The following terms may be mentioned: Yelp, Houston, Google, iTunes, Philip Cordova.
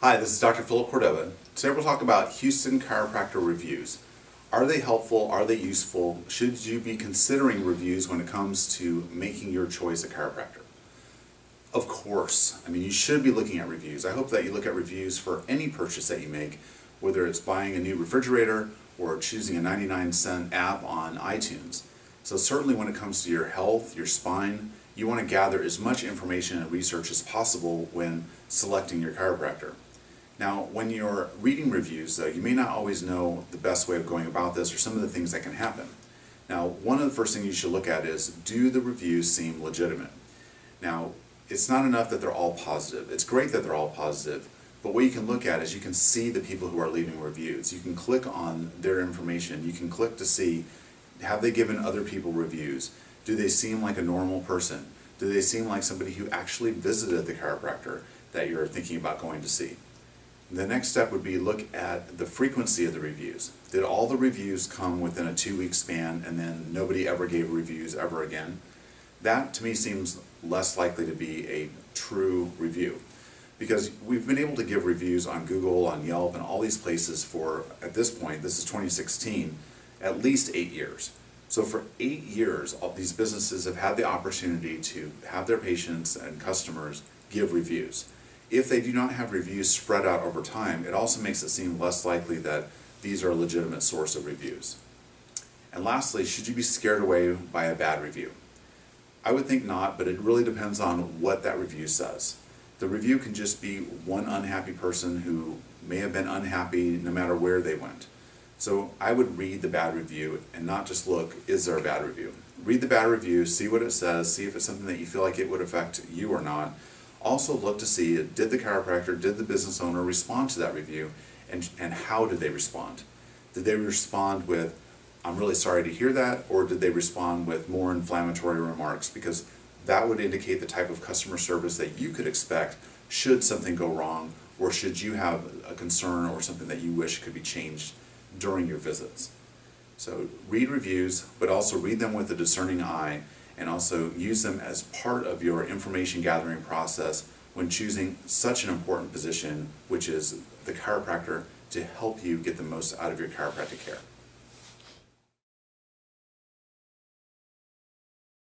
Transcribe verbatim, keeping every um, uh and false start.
Hi, this is Doctor Philip Cordova. Today we'll talk about Houston chiropractor reviews. Are they helpful? Are they useful? Should you be considering reviews when it comes to making your choice a chiropractor? Of course. I mean, you should be looking at reviews. I hope that you look at reviews for any purchase that you make, whether it's buying a new refrigerator or choosing a ninety-nine cent app on iTunes. So certainly when it comes to your health, your spine, you want to gather as much information and research as possible when selecting your chiropractor. Now, when you're reading reviews, though, you may not always know the best way of going about this or some of the things that can happen. Now, one of the first things you should look at is, do the reviews seem legitimate? Now, it's not enough that they're all positive. It's great that they're all positive, but what you can look at is you can see the people who are leaving reviews. You can click on their information. You can click to see, have they given other people reviews? Do they seem like a normal person? Do they seem like somebody who actually visited the chiropractor that you're thinking about going to see? The next step would be look at the frequency of the reviews. Did all the reviews come within a two-week span and then nobody ever gave reviews ever again? That, to me, seems less likely to be a true review, because we've been able to give reviews on Google, on Yelp, and all these places for, at this point, this is twenty sixteen, at least eight years. So for eight years, all these businesses have had the opportunity to have their patients and customers give reviews. If they do not have reviews spread out over time, it also makes it seem less likely that these are a legitimate source of reviews. And lastly, should you be scared away by a bad review? I would think not, but it really depends on what that review says. The review can just be one unhappy person who may have been unhappy no matter where they went. So I would read the bad review and not just look, is there a bad review? Read the bad review, see what it says, see if it's something that you feel like it would affect you or not. Also look to see, did the chiropractor, did the business owner respond to that review, and, and how did they respond? Did they respond with, I'm really sorry to hear that, or did they respond with more inflammatory remarks? Because that would indicate the type of customer service that you could expect should something go wrong, or should you have a concern or something that you wish could be changed during your visits. So read reviews, but also read them with a discerning eye, and also use them as part of your information gathering process when choosing such an important position, which is the chiropractor, to help you get the most out of your chiropractic care.